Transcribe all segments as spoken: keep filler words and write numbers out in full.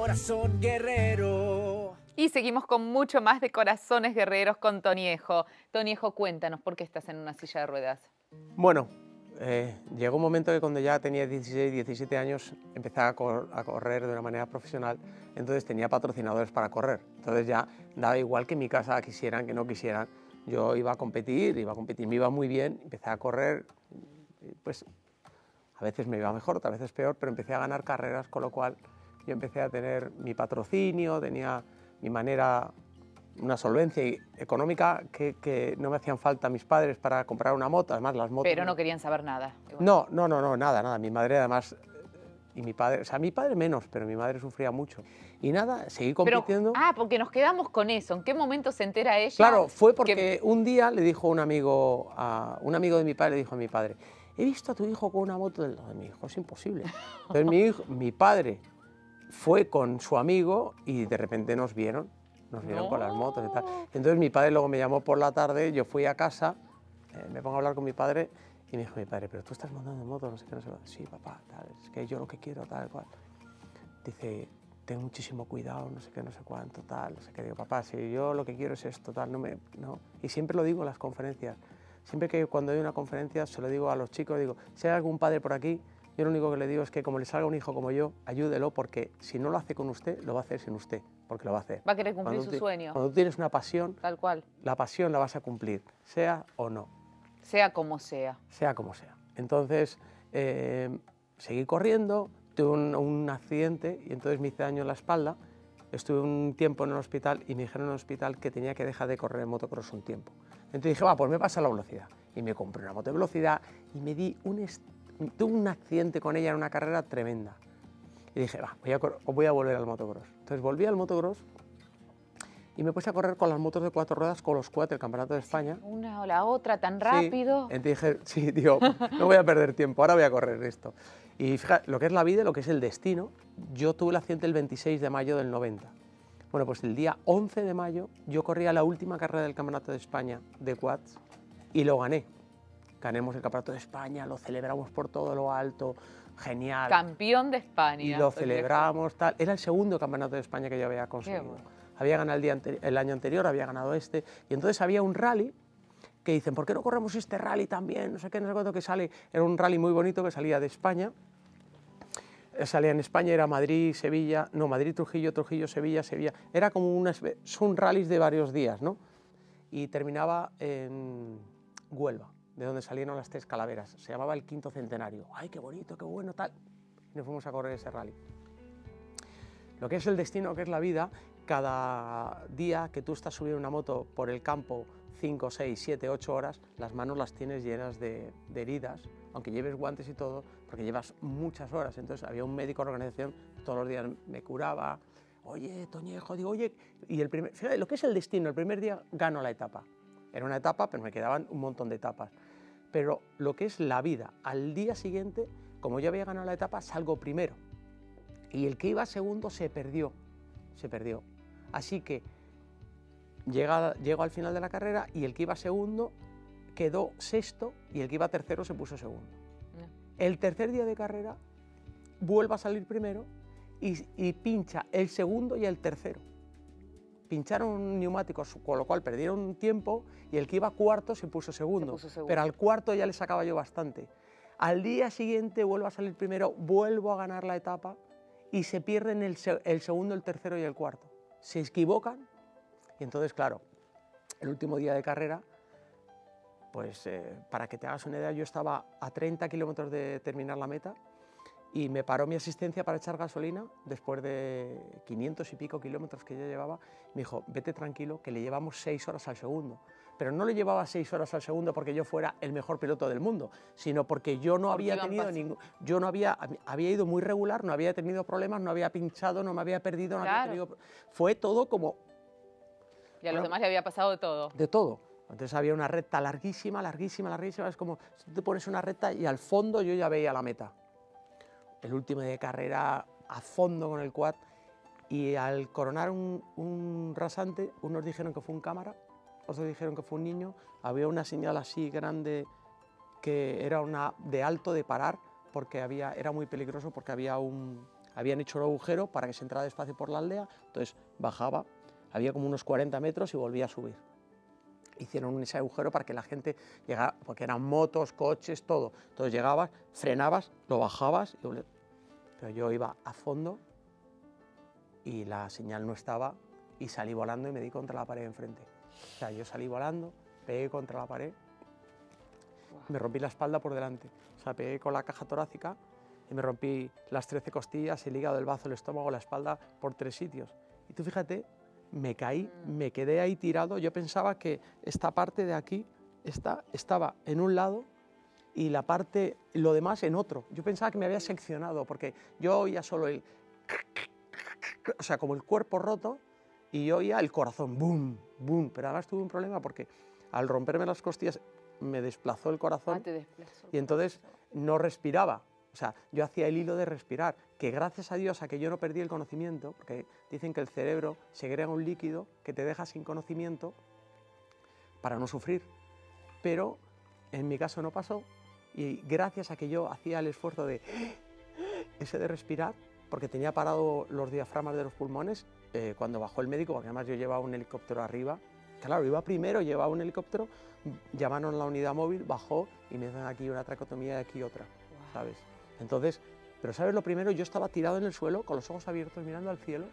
corazón guerrero. Y seguimos con mucho más de Corazones Guerreros con Toñejo. Toñejo, cuéntanos, ¿por qué estás en una silla de ruedas? Bueno, eh, llegó un momento que cuando ya tenía dieciséis, diecisiete años empecé a, cor a correr de una manera profesional, entonces tenía patrocinadores para correr. Entonces ya daba igual que en mi casa quisieran, que no quisieran. Yo iba a competir, iba a competir, me iba muy bien, empecé a correr, pues a veces me iba mejor, otras veces peor, pero empecé a ganar carreras, con lo cual yo empecé a tener mi patrocinio, tenía mi manera, una solvencia económica que, que no me hacían falta mis padres para comprar una moto, además las motos... Pero no querían saber nada. Igual. No, no, no, no, nada, nada, mi madre además... Y mi padre, o sea, mi padre menos, pero mi madre sufría mucho. Y nada, seguí compitiendo. Pero, ah, porque nos quedamos con eso. ¿En qué momento se entera ella? Claro, fue porque que... un día le dijo un amigo, a, un amigo de mi padre, le dijo a mi padre, he visto a tu hijo con una moto del lado de mi hijo, es imposible. Entonces mi, hijo, mi padre fue con su amigo y de repente nos vieron, nos vieron no. con las motos y tal. Entonces mi padre luego me llamó por la tarde, yo fui a casa, eh, me pongo a hablar con mi padre. Y me dijo mi padre, pero tú estás montando moto, no sé qué, no sé qué. Sí, papá, tal, es que yo lo que quiero, tal, cual. Dice, ten muchísimo cuidado, no sé qué, no sé cuánto, tal, no sé qué. Digo, papá, si yo lo que quiero es esto, tal, no me... No. Y siempre lo digo en las conferencias. Siempre que cuando doy una conferencia se lo digo a los chicos, digo, si hay algún padre por aquí, yo lo único que le digo es que como le salga un hijo como yo, ayúdelo, porque si no lo hace con usted, lo va a hacer sin usted, porque lo va a hacer. Va a querer cumplir su sueño. Cuando tú tienes una pasión, tal cual, la pasión la vas a cumplir, sea o no. Sea como sea. Sea como sea. Entonces, eh, seguí corriendo, tuve un, un accidente y entonces me hice daño en la espalda. Estuve un tiempo en el hospital y me dijeron en el hospital que tenía que dejar de correr motocross un tiempo. Entonces dije, va, pues me pasa la velocidad. Y me compré una moto de velocidad y me di un... Tuve un accidente con ella en una carrera tremenda. Y dije, va, voy a, voy a volver al motocross. Entonces volví al motocross. Y me puse a correr con las motos de cuatro ruedas, con los cuatro, el Campeonato de España. Una o la otra, tan rápido. Sí, entonces dije, sí, digo, no voy a perder tiempo, ahora voy a correr esto. Y fíjate, lo que es la vida, lo que es el destino, yo tuve el accidente el veintiséis de mayo del noventa. Bueno, pues el día once de mayo yo corría la última carrera del Campeonato de España de quads y lo gané. Ganemos el Campeonato de España, lo celebramos por todo lo alto, genial. Campeón de España. Y lo celebramos, tal. Era el segundo Campeonato de España que yo había conseguido. Había ganado el, día el año anterior, había ganado este. Y entonces había un rally que dicen, ¿por qué no corremos este rally también? No sé qué, no sé cuánto que sale. Era un rally muy bonito que salía de España. Salía en España, era Madrid, Sevilla, no, Madrid, Trujillo, Trujillo, Sevilla, Sevilla. Era como unas, son rallies de varios días, ¿no? Y terminaba en Huelva, de donde salieron las tres calaveras. Se llamaba el quinto centenario. ¡Ay, qué bonito, qué bueno, tal! Y nos fuimos a correr ese rally. Lo que es el destino, lo que es la vida... Cada día que tú estás subiendo una moto por el campo cinco, seis, siete, ocho horas, las manos las tienes llenas de, de heridas, aunque lleves guantes y todo, porque llevas muchas horas. Entonces había un médico de organización, todos los días me curaba, oye, Toñejo, digo, oye, y el primer, fíjate, lo que es el destino, el primer día gano la etapa. Era una etapa, pero me quedaban un montón de etapas. Pero lo que es la vida, al día siguiente, como yo había ganado la etapa, salgo primero. Y el que iba segundo se perdió, se perdió. Así que llega, llego al final de la carrera y el que iba segundo quedó sexto y el que iba tercero se puso segundo. No. El tercer día de carrera vuelve a salir primero y, y pincha el segundo y el tercero. Pincharon neumáticos, con lo cual perdieron tiempo y el que iba cuarto se puso segundo. Se puso segundo. Pero al cuarto ya le sacaba yo bastante. Al día siguiente vuelvo a salir primero, vuelvo a ganar la etapa y se pierden el, el segundo, el tercero y el cuarto. Se equivocan y entonces, claro, el último día de carrera, pues eh, para que te hagas una idea, yo estaba a treinta kilómetros de terminar la meta y me paró mi asistencia para echar gasolina después de quinientos y pico kilómetros que yo llevaba. Me dijo, vete tranquilo, que le llevamos seis horas al segundo. Pero no le llevaba seis horas al segundo porque yo fuera el mejor piloto del mundo, sino porque yo no había tenido ningún... Yo no había... Había ido muy regular, no había tenido problemas, no había pinchado, no me había perdido, no había tenido... Fue todo como... Y a los demás le había pasado de todo. De todo. Entonces había una recta larguísima, larguísima, larguísima. Es como, si te pones una recta y al fondo yo ya veía la meta. El último de carrera a fondo con el quad. Y al coronar un, un rasante, unos dijeron que fue un cámara, otros dijeron que fue un niño, había una señal así grande que era una de alto de parar porque había, era muy peligroso porque había un, habían hecho un agujero para que se entrara despacio por la aldea, entonces bajaba, había como unos cuarenta metros y volvía a subir. Hicieron ese agujero para que la gente llegara, porque eran motos, coches, todo. Entonces llegabas, frenabas, lo bajabas, y... pero yo iba a fondo y la señal no estaba y salí volando y me di contra la pared enfrente. O sea, yo salí volando, pegué contra la pared, me rompí la espalda por delante, o sea, pegué con la caja torácica y me rompí las trece costillas, el hígado, el bazo, el estómago, la espalda, por tres sitios. Y tú fíjate, me caí, me quedé ahí tirado, yo pensaba que esta parte de aquí esta, estaba en un lado y la parte, lo demás en otro. Yo pensaba que me había seccionado porque yo oía solo el... o sea, como el cuerpo roto y yo oía el corazón, boom, boom. Pero además tuve un problema porque al romperme las costillas me desplazó el corazón. Ah, te desplazó. Y entonces no respiraba. O sea, yo hacía el hilo de respirar, que gracias a Dios a que yo no perdí el conocimiento, porque dicen que el cerebro segrega un líquido que te deja sin conocimiento para no sufrir. Pero en mi caso no pasó y gracias a que yo hacía el esfuerzo de ese de respirar, porque tenía parado los diafragmas de los pulmones, eh, cuando bajó el médico, porque además yo llevaba un helicóptero arriba. Claro, iba primero, llevaba un helicóptero, llamaron a la unidad móvil, bajó y me hacen aquí una traqueotomía y aquí otra, wow. ¿Sabes? Entonces, pero ¿sabes lo primero? Yo estaba tirado en el suelo, con los ojos abiertos, mirando al cielo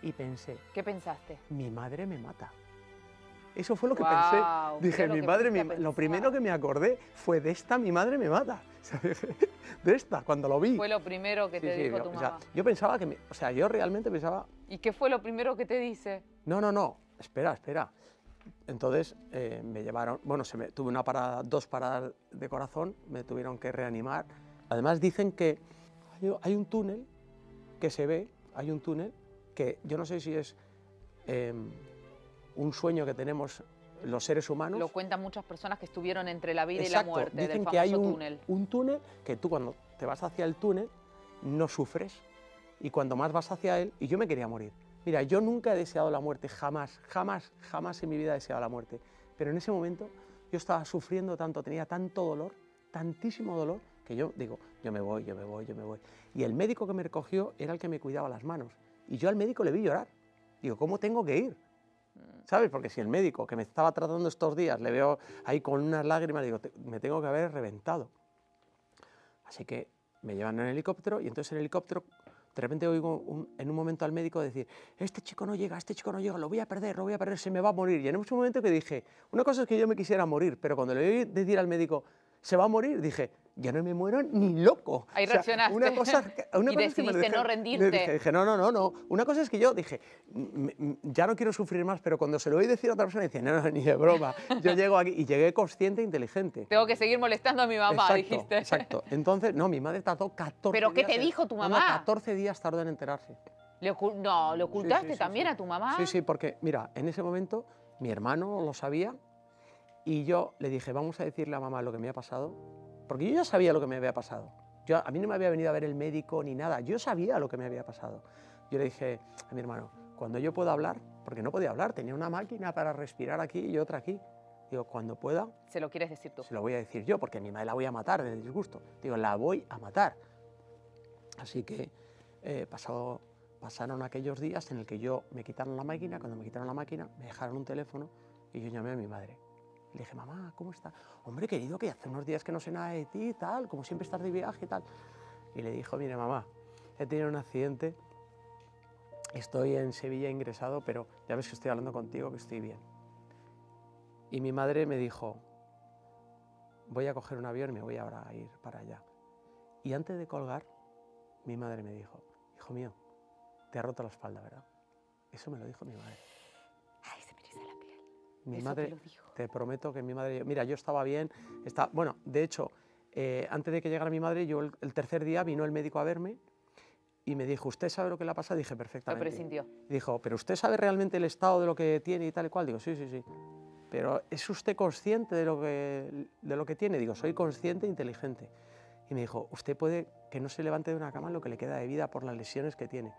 y pensé... ¿Qué pensaste? Mi madre me mata. Eso fue lo que wow, pensé. Dije, mi madre me... Lo primero que me acordé fue de esta, mi madre me mata. ¿Sabes? De esta, cuando lo vi. Fue lo primero que sí, te sí, dijo yo, tu mamá. O sea, yo pensaba que... Me, o sea, yo realmente pensaba... ¿Y qué fue lo primero que te dice? No, no, no. Espera, espera. Entonces eh, me llevaron... Bueno, se me, tuve una parada, dos paradas de corazón, me tuvieron que reanimar. Además dicen que hay, hay un túnel que se ve, hay un túnel que yo no sé si es eh, un sueño que tenemos los seres humanos. Lo cuentan muchas personas que estuvieron entre la vida exacto, y la muerte del famoso que hay un, túnel. Un túnel que tú cuando te vas hacia el túnel no sufres y cuanto más vas hacia él... Y yo me quería morir. Mira, yo nunca he deseado la muerte, jamás, jamás, jamás en mi vida he deseado la muerte. Pero en ese momento yo estaba sufriendo tanto, tenía tanto dolor, tantísimo dolor, que yo digo, yo me voy, yo me voy, yo me voy. Y el médico que me recogió era el que me cuidaba las manos. Y yo al médico le vi llorar. Digo, ¿cómo tengo que ir? ¿Sabes? Porque si el médico que me estaba tratando estos días le veo ahí con unas lágrimas, digo, te, me tengo que haber reventado. Así que me llevan en el helicóptero y entonces en el helicóptero... De repente oigo un, en un momento al médico decir, este chico no llega, este chico no llega, lo voy a perder, lo voy a perder, se me va a morir. Y en un momento que dije, una cosa es que yo me quisiera morir, pero cuando le oí decir al médico, se va a morir, dije, ya no me muero ni loco. Ahí o sea, reaccionaste. Una cosa, una y cosa decidiste es que me dejé, no rendirte. Dije, dije, no, no, no, no. Una cosa es que yo dije, ya no quiero sufrir más, pero cuando se lo oí decir a otra persona, dice, no, no, ni de broma. Yo llego aquí y llegué consciente e inteligente. Tengo que seguir molestando a mi mamá, exacto, dijiste. Exacto. Entonces, no, mi madre tardó catorce ¿Pero días. ¿Pero qué te dijo tu mamá? No, no, catorce días tardó en enterarse. Le no, ¿le ocultaste sí, sí, sí, también sí, sí. a tu mamá? Sí, sí, porque, mira, en ese momento mi hermano lo sabía y yo le dije, vamos a decirle a mamá lo que me ha pasado, porque yo ya sabía lo que me había pasado. Yo, a mí no me había venido a ver el médico ni nada, yo sabía lo que me había pasado. Yo le dije a mi hermano, cuando yo pueda hablar, porque no podía hablar, tenía una máquina para respirar aquí y otra aquí. Digo, cuando pueda... ¿Se lo quieres decir tú? Se lo voy a decir yo, porque a mi madre la voy a matar del disgusto. Digo, la voy a matar. Así que eh, pasó, pasaron aquellos días en el que yo me quitaron la máquina, cuando me quitaron la máquina, me dejaron un teléfono y yo llamé a mi madre. Le dije, mamá, ¿cómo está? Hombre, querido, que hace unos días que no sé nada de ti, tal, como siempre estás de viaje, tal. Y le dijo, mire, mamá, he tenido un accidente, estoy en Sevilla ingresado, pero ya ves que estoy hablando contigo, que estoy bien. Y mi madre me dijo, voy a coger un avión y me voy ahora a ir para allá. Y antes de colgar, mi madre me dijo, hijo mío, te ha roto la espalda, ¿verdad? Eso me lo dijo mi madre. Ay, se me eriza la piel. Mi madre... Te prometo que mi madre... Mira, yo estaba bien. Estaba, bueno, de hecho, eh, antes de que llegara mi madre, yo el, el tercer día vino el médico a verme y me dijo, ¿usted sabe lo que le ha pasado? Dije, perfectamente. Lo presintió. Dijo, ¿pero usted sabe realmente el estado de lo que tiene y tal y cual? Digo, sí, sí, sí. ¿Pero es usted consciente de lo que, de lo que tiene? Digo, soy consciente e inteligente. Y me dijo, usted puede que no se levante de una cama en lo que le queda de vida por las lesiones que tiene.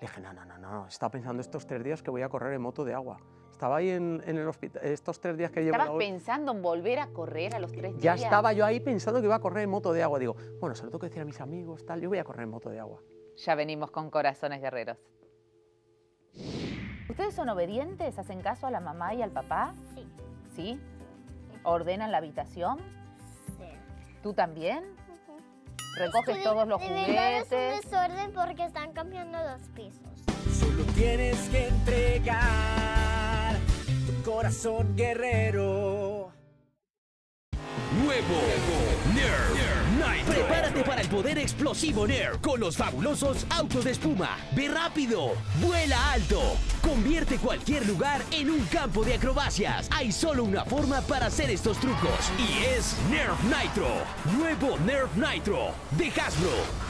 Le dije, no, no, no, no, estaba pensando estos tres días que voy a correr en moto de agua. Estaba ahí en, en el hospital, estos tres días que llevo... ¿Estabas pensando en volver a correr a los tres días? Ya estaba yo ahí pensando que iba a correr en moto de agua. Digo, bueno, se lo tengo que decir a mis amigos, tal, yo voy a correr en moto de agua. Ya venimos con Corazones Guerreros. ¿Ustedes son obedientes? ¿Hacen caso a la mamá y al papá? Sí. ¿Sí? ¿Ordenan la habitación? Sí. ¿Tú también? Uh-huh. ¿Recoges de, todos los de juguetes? De es un desorden porque están cambiando los pisos. Solo tienes que entregar tu corazón guerrero. Nuevo Nerf Nitro. Prepárate para el poder explosivo Nerf con los fabulosos autos de espuma. Ve rápido, vuela alto. Convierte cualquier lugar en un campo de acrobacias. Hay solo una forma para hacer estos trucos y es Nerf Nitro. Nuevo Nerf Nitro de Hasbro.